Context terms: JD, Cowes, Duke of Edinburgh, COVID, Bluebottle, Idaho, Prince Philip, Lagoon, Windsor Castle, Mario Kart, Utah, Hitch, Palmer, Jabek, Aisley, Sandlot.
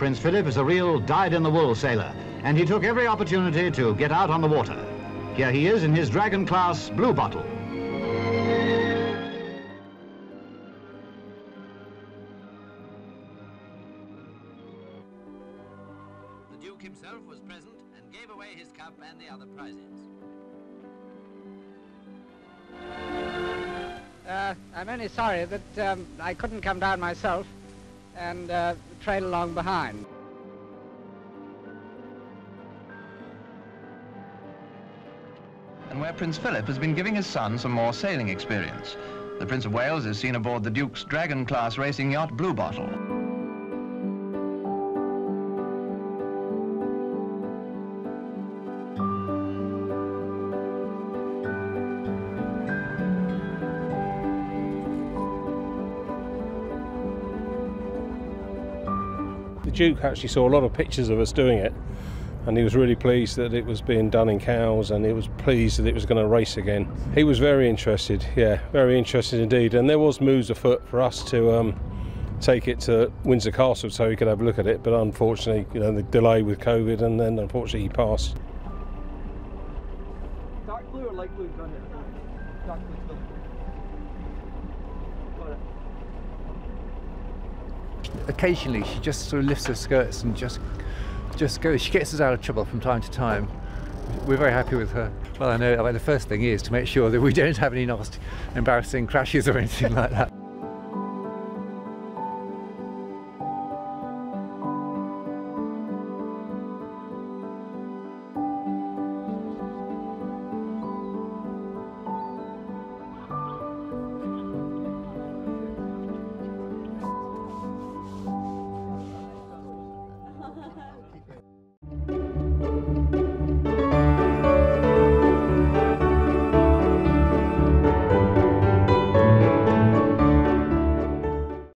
Prince Philip is a real dyed-in-the-wool sailor, and he took every opportunity to get out on the water. Here he is in his Dragon class Bluebottle. The Duke himself was present and gave away his cup and the other prizes. I'm only sorry that I couldn't come down myself and trail along behind. And where Prince Philip has been giving his son some more sailing experience. The Prince of Wales is seen aboard the Duke's Dragon-class racing yacht Bluebottle. The Duke actually saw a lot of pictures of us doing it, and he was really pleased that it was being done in Cowes, and he was pleased that it was going to race again. He was very interested, yeah, very interested indeed, and there was moves afoot for us to take it to Windsor Castle so he could have a look at it, but unfortunately, you know, the delay with COVID, and then unfortunately he passed. Dark blue or light blue? Dark blue. Occasionally she just sort of lifts her skirts and just goes. She gets us out of trouble from time to time. We're very happy with her. Well, I know, I mean, the first thing is to make sure that we don't have any nasty, embarrassing crashes or anything like that.